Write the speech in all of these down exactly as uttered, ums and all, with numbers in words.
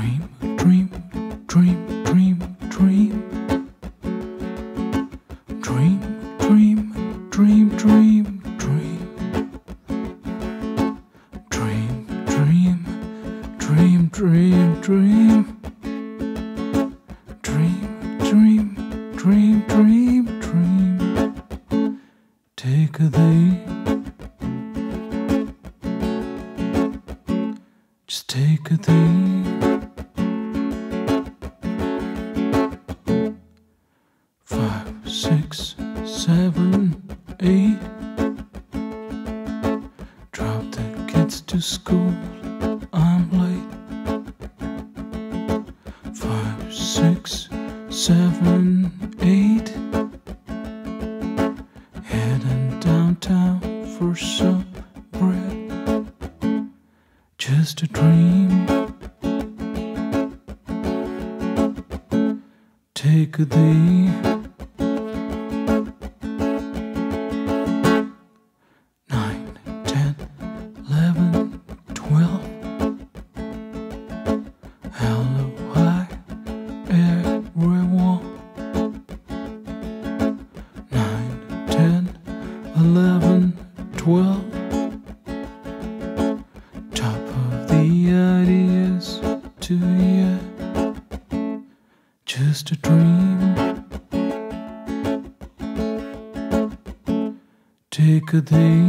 Dream, dream, dream, dream, dream. Dream, dream, dream, dream, dream. Dream, dream, dream, dream, dream. Dream, dream, dream, dream, dream. Take thee. Just take thee. Six, seven, eight. Drop the kids to school, I'm late. Five, six, seven, eight. Heading downtown for some bread. Just a dream. Take thee. Hello, hi, everyone. Nine, ten, eleven, twelve. Top of the ideas to you. Just a dream. Take a day.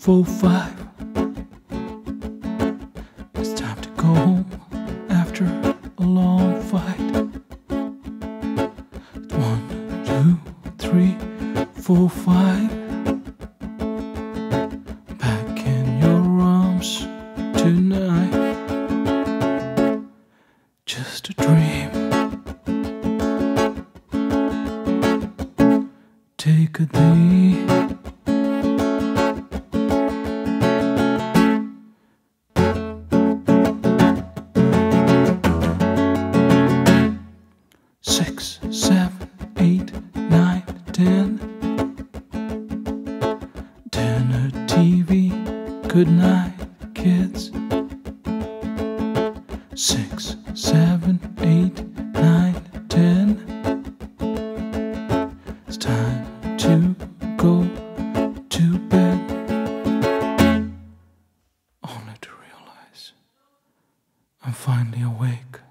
Four, five. It's time to go home after a long fight. One, two, three, four, five. Back in your arms tonight. Just a dream. Take a day. Six, seven, eight, nine, ten. Dinner, T V, good night, kids. Six, seven, eight, nine, ten. It's time to go to bed. Only to realize I'm finally awake.